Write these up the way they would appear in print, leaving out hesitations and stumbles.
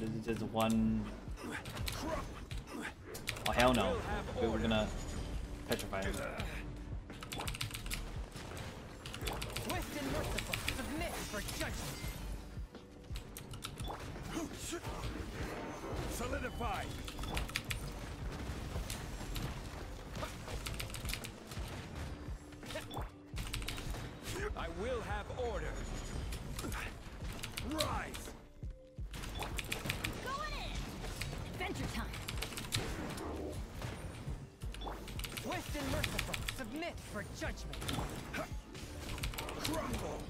This is just one. Oh hell no! We're gonna petrify him. Submit for judgment. Solidify. I will have order. Rise. Going in. Adventure time. Swift and merciful. Submit for judgment. Crumble.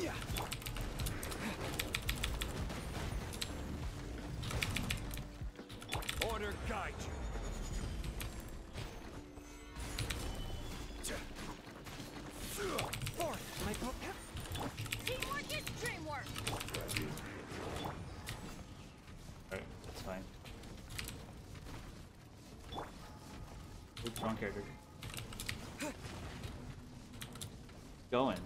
Yeah. Order guide you. Forth, my book. Teamwork is dreamwork. Alright, that's fine. Oops, wrong character. Going.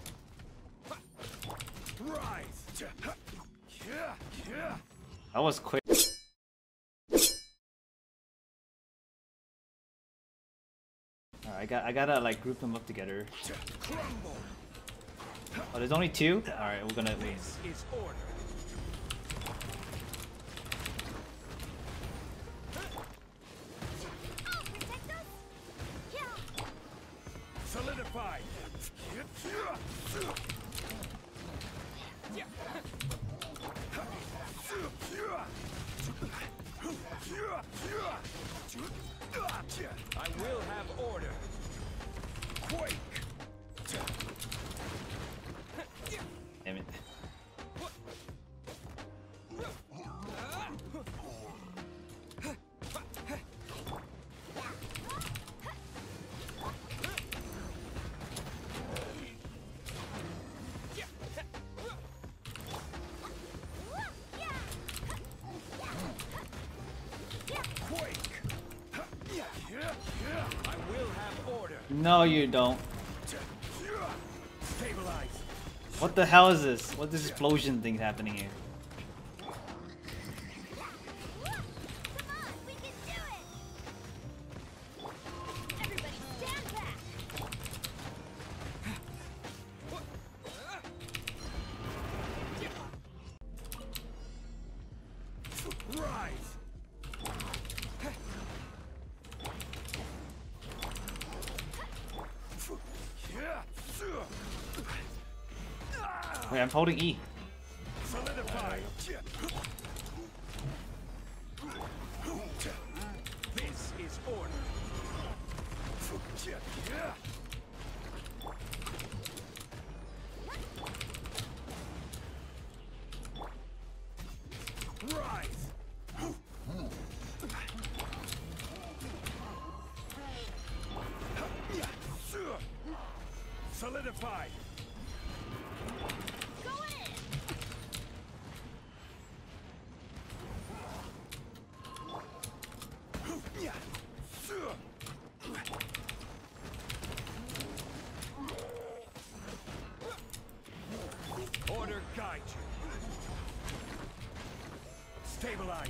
Rise. That was quick. I gotta like group them up together. Oh, there's only two? Alright, we're gonna win. Solidify. I will have order. Quake. Damn it. No, you don't. Stabilize. What the hell is this? What's this explosion thing happening here? Look, come on, we can do it. Everybody stand back. Rise. Wait, I'm holding E. Solidify. This is order. Solidify. Go in. Order guide you. Stabilize.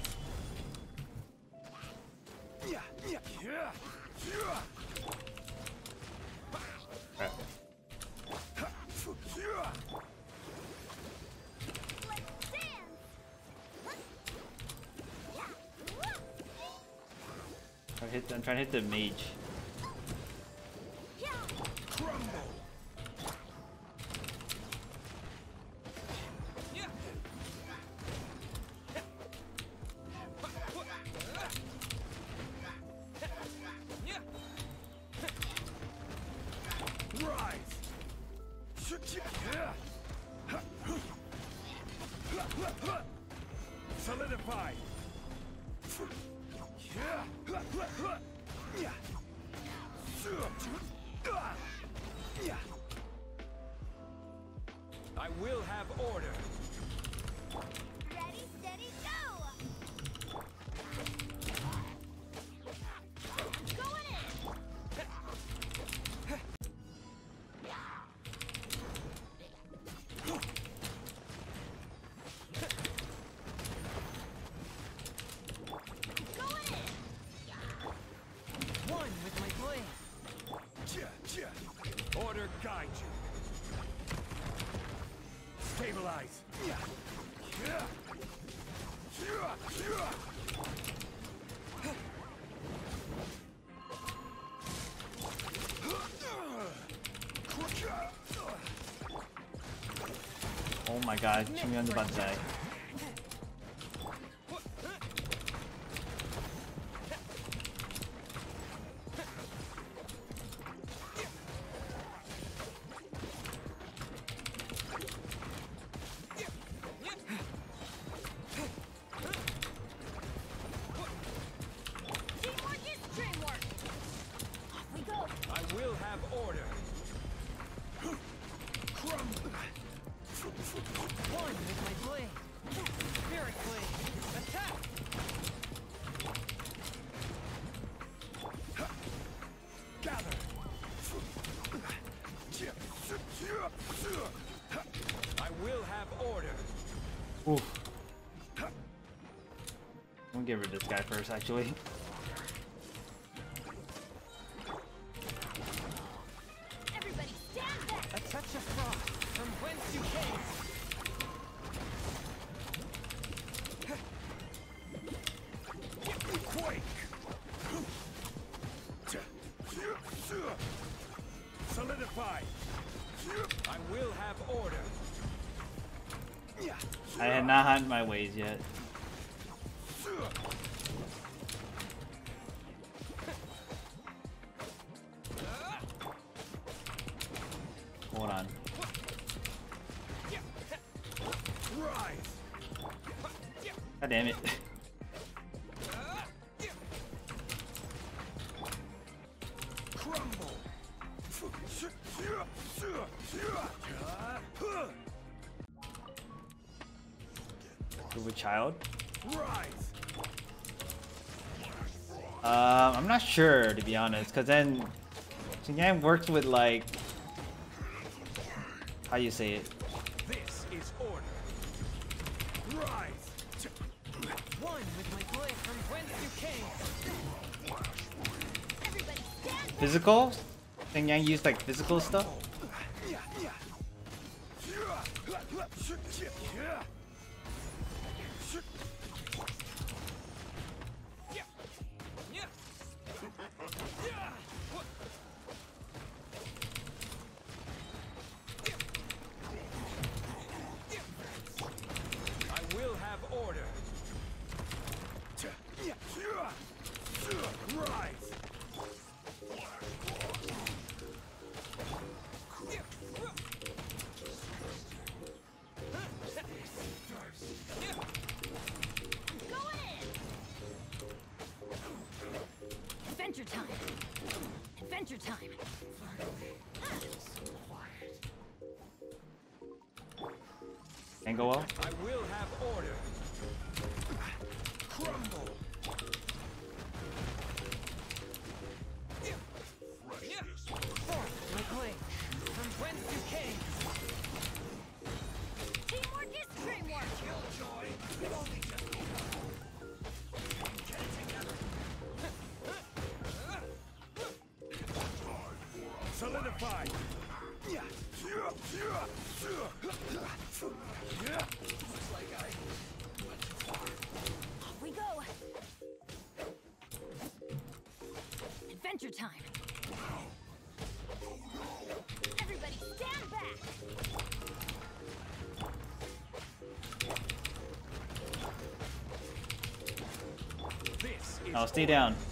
I'm trying to hit the mage. Rise. Solidify. I will have order. Ready, steady, go. Going in. god, Chimyoun's about to die. Get rid of this guy first, actually. Everybody stand back! A touch of frost from whence you came. Quake! Solidify! I will have order. I had not had my ways yet. Hold on. God damn it. Crumble. With child. Rise. I'm not sure, to be honest, because then Chimyoun works with, like, how you say it? This is order. Rise. One with my blade from whence you came. Everybody stand. Physical? Chimyoun used like physical stuff? Well. I will have order. Crumble. From whence you came. Teamwork is dreamwork. Killjoy. We've only just begun. Get it together. Solidify. Off we go. Adventure time. Everybody stand back. I'll stay down.